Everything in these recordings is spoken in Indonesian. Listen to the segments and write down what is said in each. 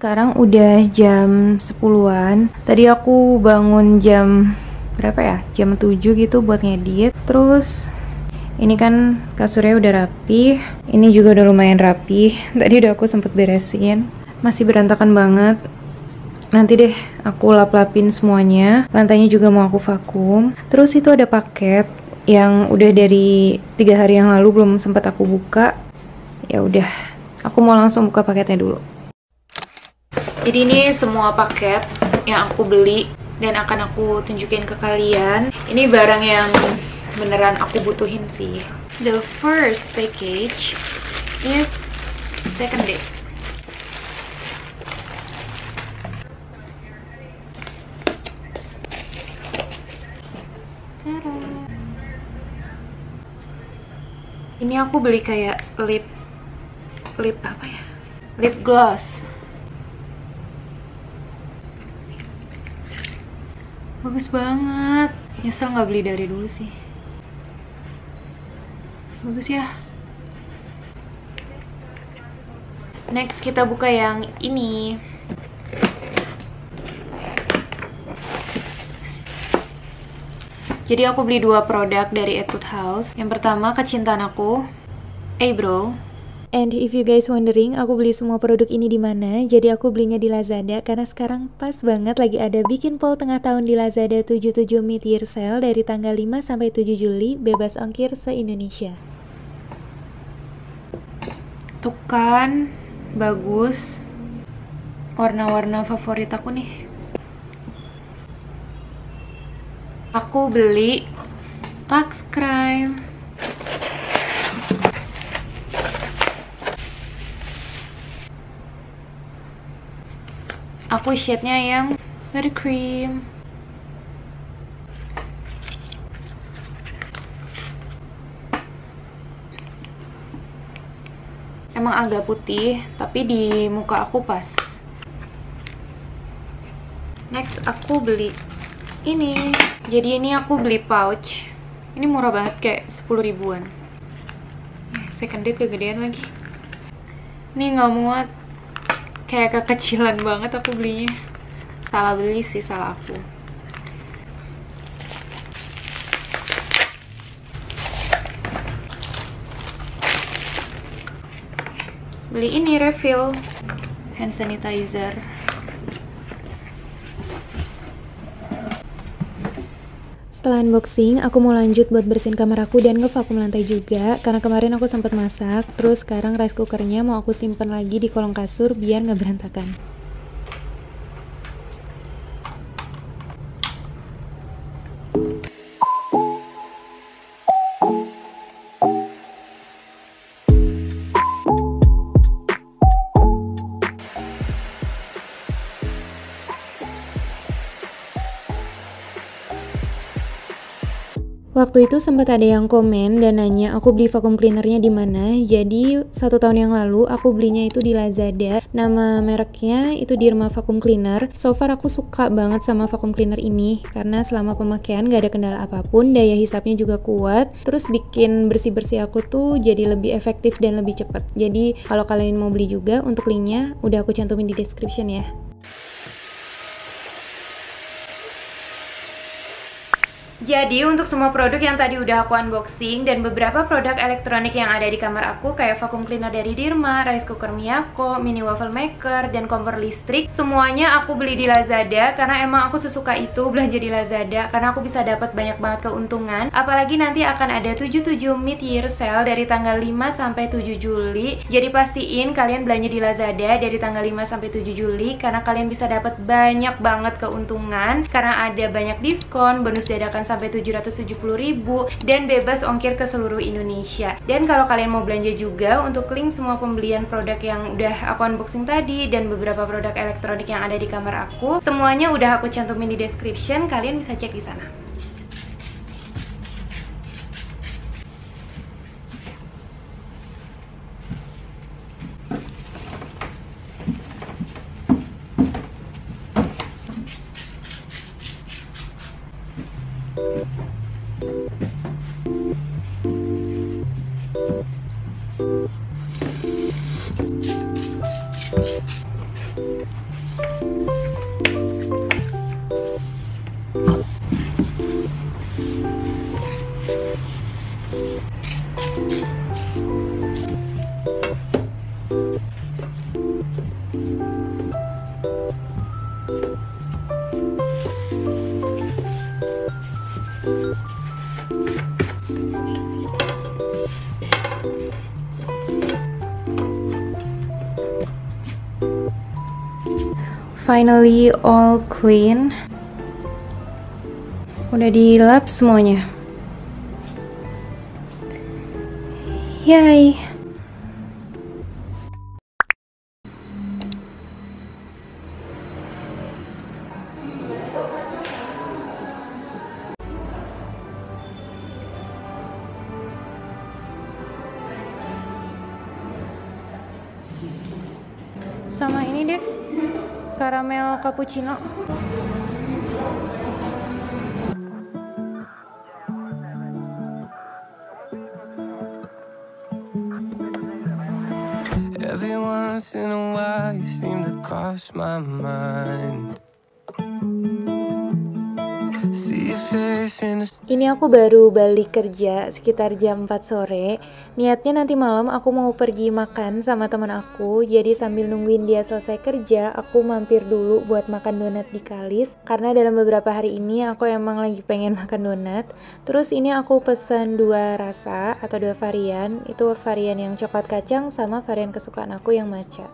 Sekarang udah jam 10-an. Tadi aku bangun jam berapa ya? Jam 7 gitu buat ngedit. Terus ini kan kasurnya udah rapi. Ini juga udah lumayan rapi. Tadi udah aku sempet beresin. Masih berantakan banget. Nanti deh aku lap-lapin semuanya. Lantainya juga mau aku vakum. Terus itu ada paket yang udah dari 3 hari yang lalu belum sempat aku buka. Ya udah, aku mau langsung buka paketnya dulu. Jadi ini semua paket yang aku beli dan akan aku tunjukin ke kalian. Ini barang yang beneran aku butuhin sih. The first package is second day. Tada. Ini aku beli kayak lip apa ya? Lip gloss. Bagus banget. Nyesel nggak beli dari dulu sih. Bagus ya. Next kita buka yang ini. Jadi aku beli 2 produk dari Etude House. Yang pertama kecintaan aku, eyebrow. And if you guys wondering, aku beli semua produk ini di mana? Jadi aku belinya di Lazada karena sekarang pas banget lagi ada bikin poll tengah tahun di Lazada 77 mid-year sale dari tanggal 5 sampai 7 Juli bebas ongkir se-Indonesia. Tuh kan, bagus. Warna-warna favorit aku nih. Aku beli Lux Crime. Aku shade-nya yang very cream. Emang agak putih, tapi di muka aku pas. Next aku beli ini. Jadi ini aku beli pouch. Ini murah banget, kayak 10 ribuan. Second date kegedean lagi. Ini nggak muat. Kayak kekecilan banget aku belinya. Salah beli sih, salah aku. Beli ini refill hand sanitizer. Setelah unboxing, aku mau lanjut buat bersihin kamar aku dan ngevakum lantai juga karena kemarin aku sempat masak. Terus sekarang rice cookernya mau aku simpen lagi di kolong kasur biar nggak berantakan. Waktu itu sempat ada yang komen dan nanya aku beli vacuum cleanernya di mana. Jadi 1 tahun yang lalu aku belinya itu di Lazada. Nama mereknya itu Dirma vacuum cleaner. So far aku suka banget sama vacuum cleaner ini karena selama pemakaian gak ada kendala apapun, daya hisapnya juga kuat. Terus bikin bersih-bersih aku tuh jadi lebih efektif dan lebih cepat. Jadi kalau kalian mau beli juga, untuk linknya udah aku cantumin di description ya. Jadi untuk semua produk yang tadi udah aku unboxing dan beberapa produk elektronik yang ada di kamar aku kayak vacuum cleaner dari Dirma, rice cooker Miyako, mini waffle maker, dan kompor listrik, semuanya aku beli di Lazada karena emang aku sesuka itu belanja di Lazada karena aku bisa dapat banyak banget keuntungan. Apalagi nanti akan ada 77 mid-year sale dari tanggal 5 sampai 7 Juli. Jadi pastiin kalian belanja di Lazada dari tanggal 5 sampai 7 Juli karena kalian bisa dapat banyak banget keuntungan karena ada banyak diskon, bonus dadakan sampai 770.000 dan bebas ongkir ke seluruh Indonesia. Dan kalau kalian mau belanja juga, untuk link semua pembelian produk yang udah aku unboxing tadi dan beberapa produk elektronik yang ada di kamar aku, semuanya udah aku cantumin di description, kalian bisa cek di sana. Finally all clean. Udah dilap semuanya. Yay. Sama ini deh. Karamel cappuccino. Every once in a while you seem to cross my mind. Ini aku baru balik kerja sekitar jam 4 sore. Niatnya nanti malam aku mau pergi makan sama teman aku. Jadi sambil nungguin dia selesai kerja, aku mampir dulu buat makan donat di Kalis. Karena dalam beberapa hari ini aku emang lagi pengen makan donat. Terus ini aku pesan 2 rasa atau 2 varian. Itu varian yang coklat kacang sama varian kesukaan aku yang matcha.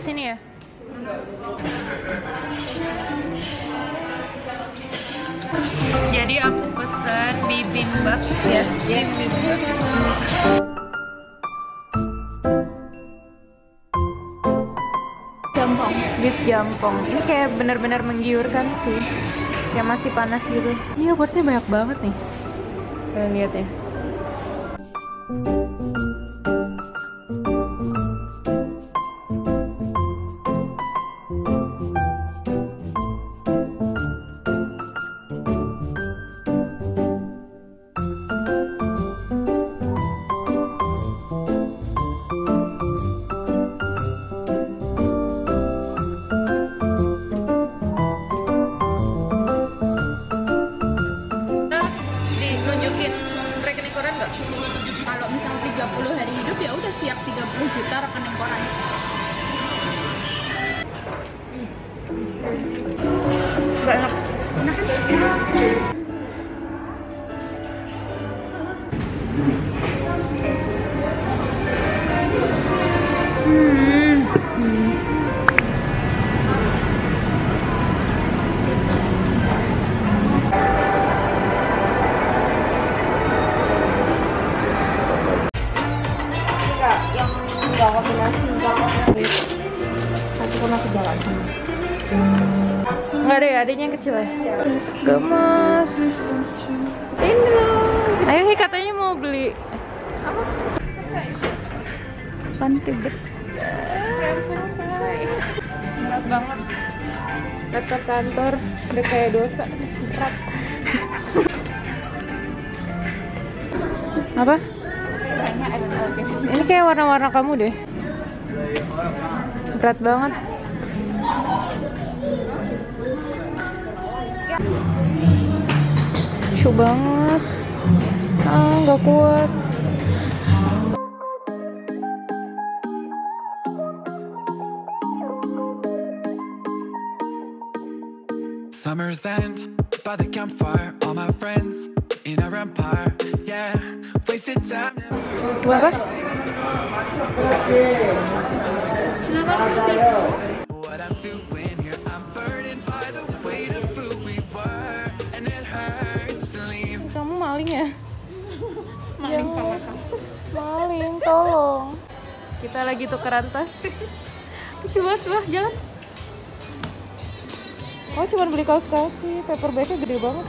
Kesini ya? Jadi aku pesan bibimbap ya. Bibimbap. Jampong, beef jampong. Ini kayak benar-benar menggiurkan sih. Kayak masih panas gitu. Iya, porsinya banyak banget nih. Kalian lihat ya. Kalau misalnya 30 hari hidup ya udah siap 30 juta rekening koran. Enggak enak. Enak kan? Enggak ada ya, adanya yang kecil ya? Gemes. Indah. Ayo Hi, katanya mau beli apa? Pantai beda. Berat banget. Kata kantor udah kayak dosa. Berat. Apa? Ini kayak warna-warna kamu deh. Berat banget. Lucu banget. Ah, nggak kuat. Summer's end by the campfire, all my friends in our empire. Yeah, wasted time. What? What I'm doing here, I'm burdened by the weight of who we were, and it hurts to leave. Kamu maling ya? Maling pangkat. Maling, tolong. Kita lagi tukeran tas. lucu banget, wah jangan. Oh cuma beli kaos kaki, paperbacknya gede banget.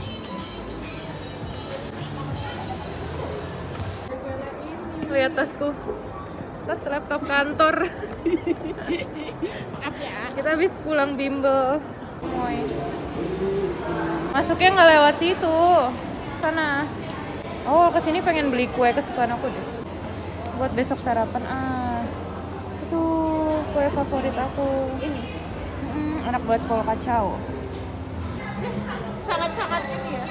Lihat tasku, tas laptop kantor. Maaf ya. Kita habis pulang bimbel. Masuknya nggak lewat situ, sana. Oh kesini pengen beli kue kesukaan aku deh. Buat besok sarapan. Ah, itu kue favorit aku. Ini. Enak banget kol kacau. Sangat-sangat ini ya.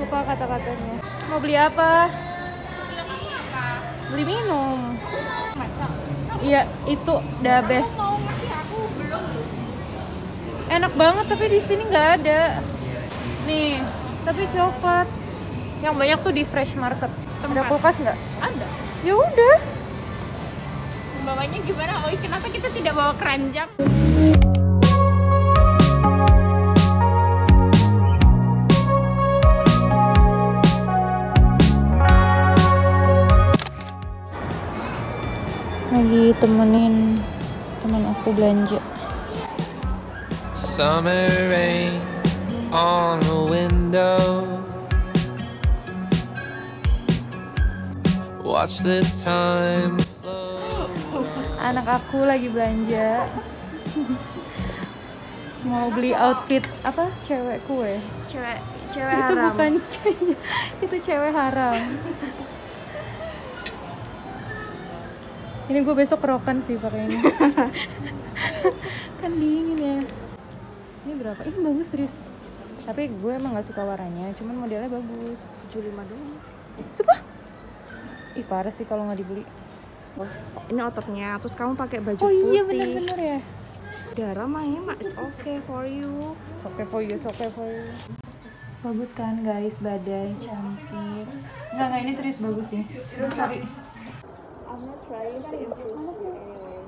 Suka kata-katanya. Mau beli apa? Beli minum. Iya, itu the best. Mau ngasih aku belum. Enak banget tapi di sini nggak ada. Nih, tapi coklat. Yang banyak tuh di Fresh Market. Tempat. Ada kulkas nggak? Ada. Ya udah. Bawanya gimana? Oh, kenapa kita tidak bawa keranjang? Lagi temenin teman aku belanja. Summer rain on the window. Watch the time flow. Anak aku lagi belanja. Mau beli outfit apa? Cewek kue. Cewek haram. Itu bukan cewek. Itu cewek haram. Ini gue besok kerokan sih pakai ini. Kan dingin ya. Ini berapa? Ini bagus, Riz. Tapi gue emang gak suka warnanya, cuman modelnya bagus. 75 doang. Sumpah? Ih, parah sih kalau gak dibeli. Oh, ini outernya, terus kamu pakai baju putih. Oh iya, bener-bener ya. Dara Mahima, it's okay for you. It's okay for you, it's okay for you. Bagus kan guys, badan cantik. Enggak, ini serius bagus sih. Serius, sorry. I'm not trying to improve you anyway.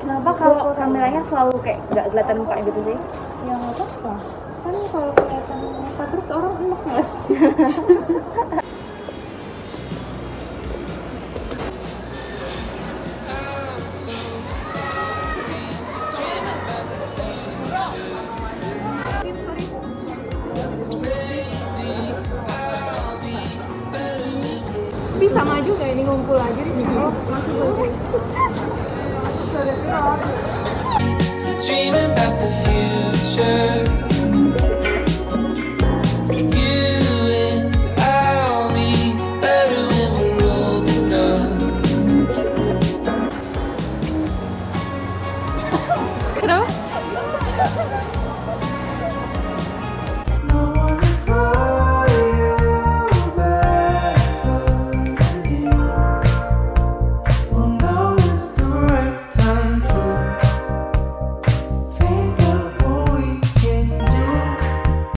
Kenapa kalau kameranya selalu kayak nggak kelihatan muka gitu sih? Ya nggak apa-apa. Kan kalau kelihatan muka terus orang enak mas. Sama juga ini ngumpul aja di sini. Oh, masih boleh. Kenapa?